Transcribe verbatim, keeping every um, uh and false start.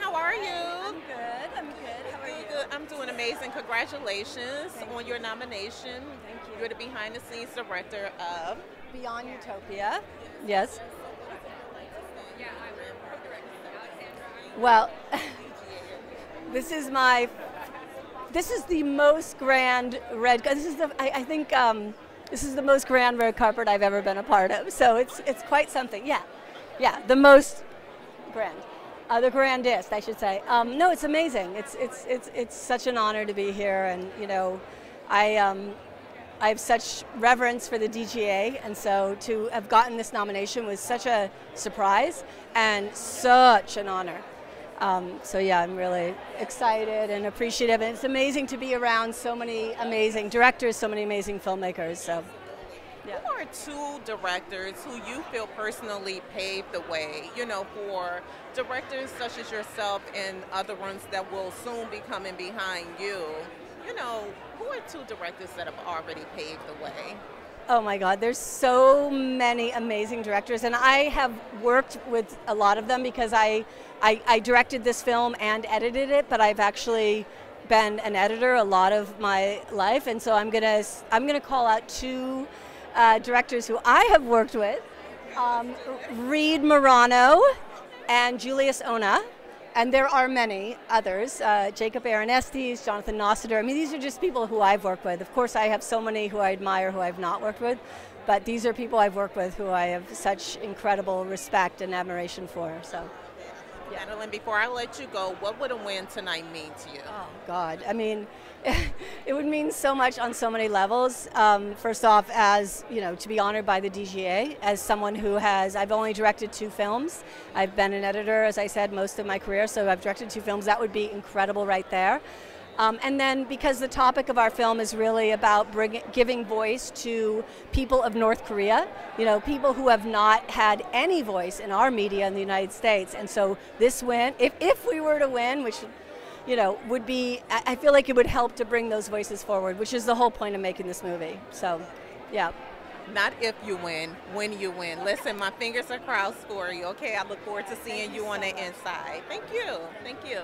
How are you? I'm good. I'm good. How are you? Good. I'm doing amazing. Congratulations Thank on you. your nomination. Thank you. You're the behind-the-scenes director of Beyond Utopia. Yes. Well, this is my. This is the most grand red. This is the. I, I think um, this is the most grand red carpet I've ever been a part of. So it's it's quite something. Yeah, yeah. The most grand, uh, the grandest, I should say. Um, no, it's amazing. It's it's it's it's such an honor to be here, and you know, I um, I have such reverence for the D G A, and so to have gotten this nomination was such a surprise and such an honor. Um, so yeah, I'm really excited and appreciative, and it's amazing to be around so many amazing directors, so many amazing filmmakers. So, yeah. Who are two directors who you feel personally paved the way, you know, for directors such as yourself and other ones that will soon be coming behind you? You know, who are two directors that have already paved the way? Oh my God, there's so many amazing directors, and I have worked with a lot of them because I, I, I directed this film and edited it, but I've actually been an editor a lot of my life, and so I'm gonna I'm gonna call out two uh, directors who I have worked with, um, Reed Morano and Julius Ona. And there are many others, uh, Jacob Aronestes, Jonathan Nositer. I mean, these are just people who I've worked with. Of course, I have so many who I admire who I've not worked with, but these are people I've worked with who I have such incredible respect and admiration for. So, yeah. Madeleine, before I let you go, what would a win tonight mean to you? Oh, God. I mean, it would mean so much on so many levels. Um, first off, as, you know, to be honored by the D G A, as someone who has, I've only directed two films. I've been an editor, as I said, most of my career, so I've directed two films. That would be incredible right there. Um, and then because the topic of our film is really about bring, giving voice to people of North Korea, you know, people who have not had any voice in our media in the United States. And so this win, if, if we were to win, which, you know, would be, I feel like it would help to bring those voices forward, which is the whole point of making this movie. So, yeah. Not if you win, when you win. Listen, my fingers are crossed for you, okay? I look forward to seeing you on the inside. Thank you. Thank you.